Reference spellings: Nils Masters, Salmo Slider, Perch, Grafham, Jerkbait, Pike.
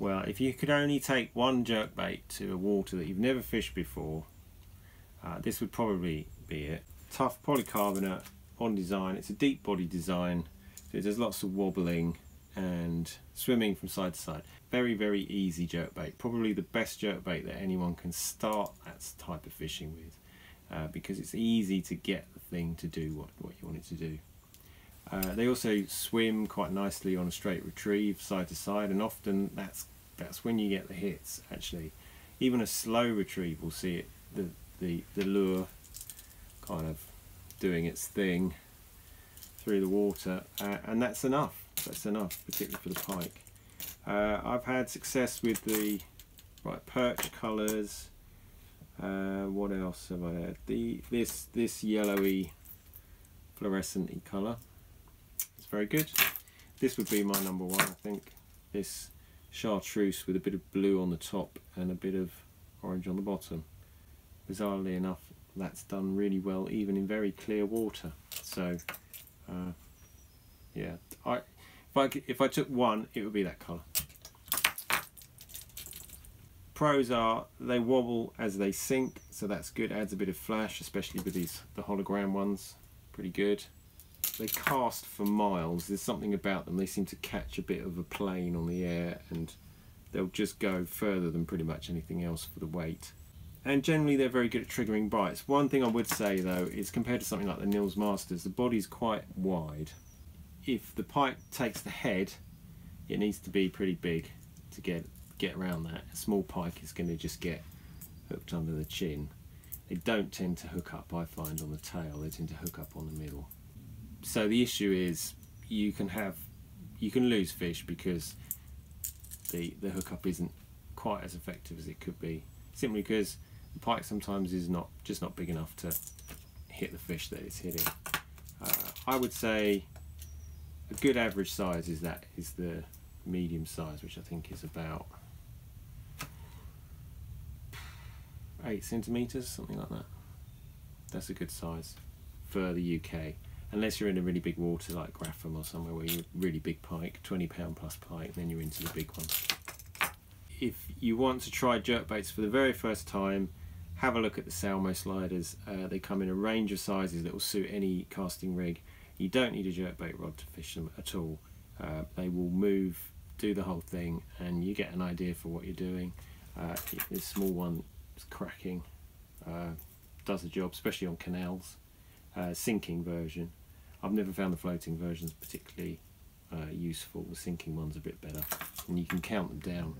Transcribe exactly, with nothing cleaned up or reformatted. Well, if you could only take one jerkbait to a water that you've never fished before, uh, this would probably be it. Tough polycarbonate on design. It's a deep body design, so it does lots of wobbling and swimming from side to side. Very, very easy jerkbait. Probably the best jerkbait that anyone can start that type of fishing with, uh, because it's easy to get the thing to do what, what you want it to do. Uh, they also swim quite nicely on a straight retrieve side to side, and often that's that's when you get the hits. Actually, even a slow retrieve will see it, the the the lure kind of doing its thing through the water, uh, and that's enough. That's enough, particularly for the pike. Uh, I've had success with the right perch colours. Uh, what else have I had? The this this yellowy, fluorescent-y colour. It's very good. This would be my number one, I think. This chartreuse with a bit of blue on the top and a bit of orange on the bottom. Bizarrely enough, that's done really well even in very clear water. So, uh, yeah, I if I if I took one, it would be that colour. Pros are they wobble as they sink, so that's good. Adds a bit of flash, especially with these the hologram ones. Pretty good. They cast for miles. There's something about them. They seem to catch a bit of a plane on the air, and they'll just go further than pretty much anything else for the weight. And generally they're very good at triggering bites. One thing I would say though is, compared to something like the Nils Masters, the body's quite wide. If the pike takes the head, it needs to be pretty big to get get around that. A small pike is going to just get hooked under the chin. They don't tend to hook up, I find, on the tail. They tend to hook up on the middle. So the issue is you can have you can lose fish because the the hookup isn't quite as effective as it could be, simply because the pike sometimes is not just not big enough to hit the fish that it's hitting. Uh, I would say a good average size is that is the medium size, which I think is about eight centimeters, something like that. That's a good size for the U K. Unless you're in a really big water like Grafham or somewhere where you're really big pike, twenty pound plus pike, then you're into the big one. If you want to try jerkbaits for the very first time, have a look at the Salmo Sliders. Uh, they come in a range of sizes that will suit any casting rig. You don't need a jerkbait rod to fish them at all. Uh, they will move, do the whole thing, and you get an idea for what you're doing. Uh, this small one is cracking, uh, does the job, especially on canals. Uh, sinking version. I've never found the floating versions particularly uh, useful. The sinking one's a bit better, and you can count them down.